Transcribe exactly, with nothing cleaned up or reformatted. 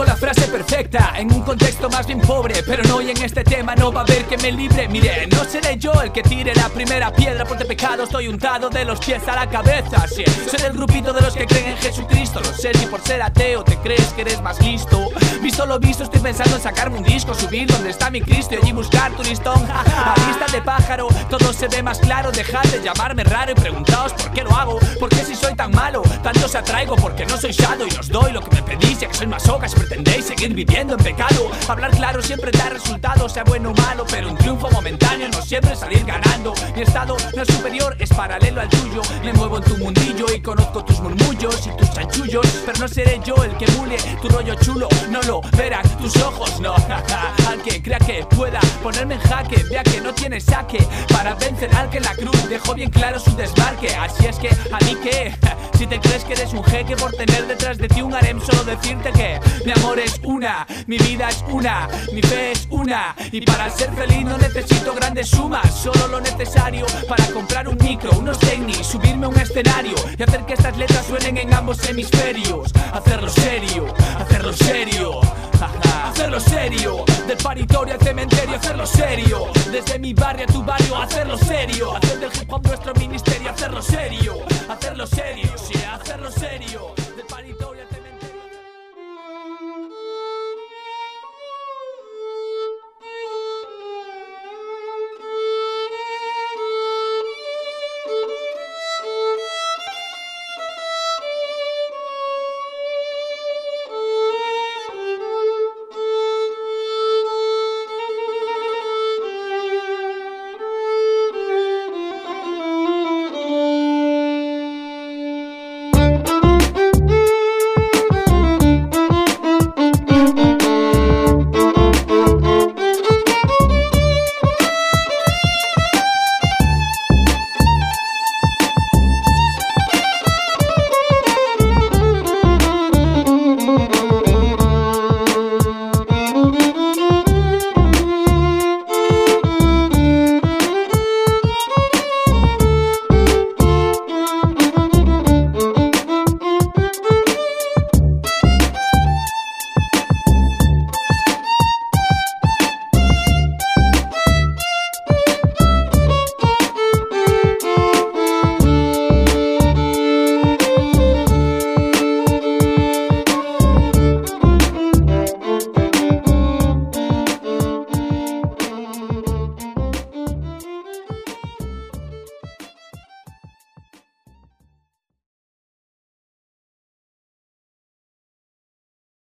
busco la frase perfecta en un contexto más bien pobre, pero no, y en este tema no va a haber que me libre. Mire, no seré yo el que tire la primera piedra, porque pecado estoy untado de los pies a la cabeza. Sí, soy del grupito de los que creen en Jesucristo. No sé si por ser ateo te crees que eres más listo. Visto lo visto, estoy pensando en sacarme un disco, subir donde está mi Cristo y allí buscar tu listón. A vista de pájaro, todo se ve más claro. Dejad de llamarme raro y preguntaos por qué lo hago, porque si soy tan malo, tanto os atraigo, porque no soy shadow y os doy lo que me pedís, ya que soy masoca si pretendéis seguir viviendo en pecado. Hablar claro siempre da resultados, sea bueno o malo, pero un triunfo momentáneo no siempre salir ganando. Mi estado no es superior, es paralelo al tuyo. Me muevo en tu mundillo y conozco tus murmullos y tus chanchullos, pero no seré yo el que mule tu rollo chulo. No lo verán tus ojos, no. Al que crea que pueda ponerme en jaque, vea que no tiene saque para vencer al que en la cruz dejó bien claro su desbarque. Así es que, a mí que si te crees que eres un jeque por tener detrás de ti un harem, solo decirte que mi amor es una, mi vida es una, mi fe es una, y para ser feliz no necesito grandes sumas, solo lo necesario para comprar un micro, unos tenis, subirme a un escenario y hacer que estas letras suenen en ambos hemisferios. Hacerlo serio, hacerlo serio, hacerlo serio, del paritorio al cementerio, hacerlo